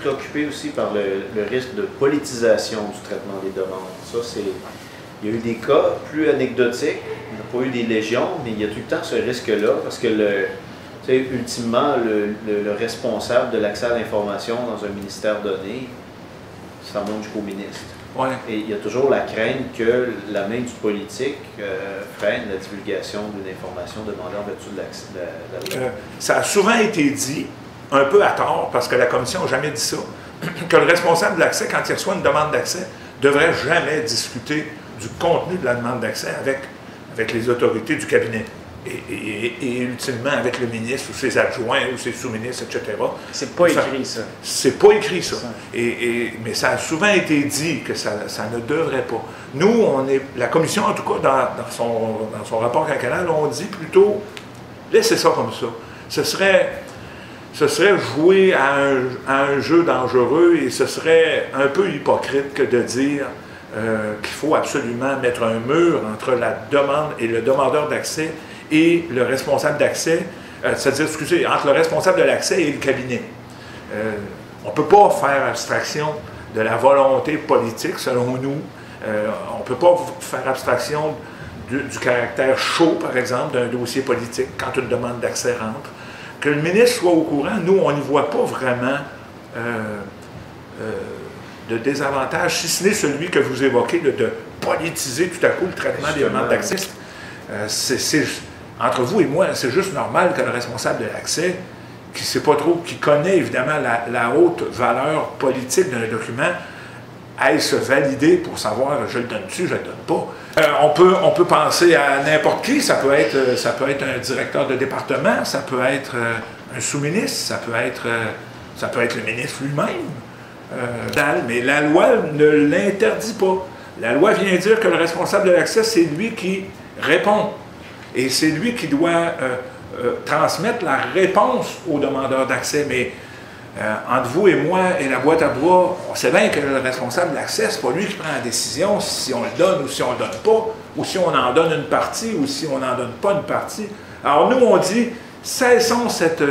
Préoccupé aussi par le risque de politisation du traitement des demandes. Ça, c'est... Il y a eu des cas plus anecdotiques, il n'y a pas eu des légions, mais il y a tout le temps ce risque-là, parce que, ultimement, le responsable de l'accès à l'information dans un ministère donné, ça monte jusqu'au ministre. Ouais. Et il y a toujours la crainte que la main du politique freine la divulgation d'une information demandée en vertu de la loi. Ça a souvent été dit, un peu à tort, parce que la Commission n'a jamais dit ça, que le responsable de l'accès, quand il reçoit une demande d'accès, ne devrait jamais discuter du contenu de la demande d'accès avec les autorités du cabinet et ultimement avec le ministre ou ses adjoints ou ses sous-ministres, etc. C'est pas écrit, ça. C'est pas écrit, ça. Mais ça a souvent été dit que ça ne devrait pas. Nous, la Commission, en tout cas, dans son rapport quinquennal, on dit plutôt, laissez ça comme ça. Ce serait jouer à un jeu dangereux et ce serait un peu hypocrite que de dire qu'il faut absolument mettre un mur entre la demande et le demandeur d'accès et le responsable d'accès, c'est-à-dire, excusez, entre le responsable de l'accès et le cabinet. On ne peut pas faire abstraction de la volonté politique, selon nous. On ne peut pas faire abstraction du caractère chaud, par exemple, d'un dossier politique quand une demande d'accès rentre. Que le ministre soit au courant, nous, on n'y voit pas vraiment de désavantage, si ce n'est celui que vous évoquez, de politiser tout à coup le traitement des demandes d'accès. Entre vous et moi, c'est juste normal que le responsable de l'accès, qui sait pas trop, qui connaît évidemment la haute valeur politique d'un document, aille se valider pour savoir je le donne-tu, je le donne pas. On peut penser à n'importe qui, ça peut être un directeur de département, ça peut être un sous-ministre, ça peut être le ministre lui-même. Mais la loi ne l'interdit pas. La loi vient dire que le responsable de l'accès, c'est lui qui répond. Et c'est lui qui doit transmettre la réponse aux demandeurs d'accès. Mais entre vous et moi et la boîte à bois, on sait bien que le responsable de l'accès, c'est pas lui qui prend la décision si on le donne ou si on le donne pas, ou si on en donne une partie ou si on n'en donne pas une partie. Alors nous, on dit, cessons cette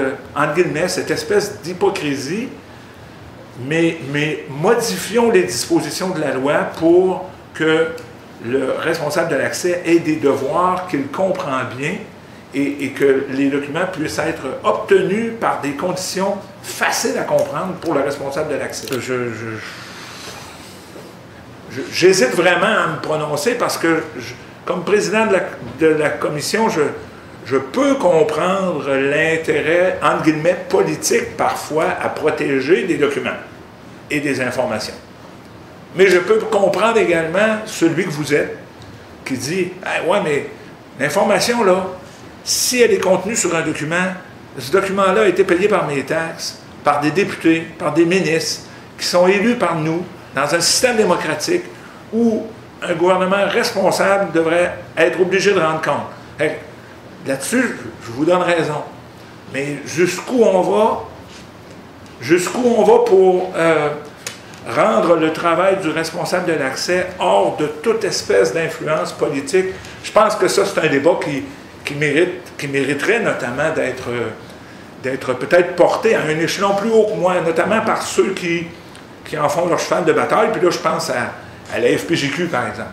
espèce d'hypocrisie. Mais modifions les dispositions de la loi pour que le responsable de l'accès ait des devoirs qu'il comprend bien et que les documents puissent être obtenus par des conditions faciles à comprendre pour le responsable de l'accès. J'hésite vraiment à me prononcer parce que, comme président de la Commission, je peux comprendre l'intérêt, entre guillemets, politique parfois à protéger des documents et des informations. Mais je peux comprendre également celui que vous êtes, qui dit « Ouais, mais l'information, là, si elle est contenue sur un document, ce document-là a été payé par mes taxes, par des députés, par des ministres, qui sont élus par nous, dans un système démocratique où un gouvernement responsable devrait être obligé de rendre compte. » Là-dessus, je vous donne raison. Mais jusqu'où on va pour rendre le travail du responsable de l'accès hors de toute espèce d'influence politique? Je pense que ça, c'est un débat qui mériterait notamment d'être peut-être porté à un échelon plus haut que moi, notamment par ceux qui en font leur cheval de bataille. Puis là, je pense à la FPGQ, par exemple.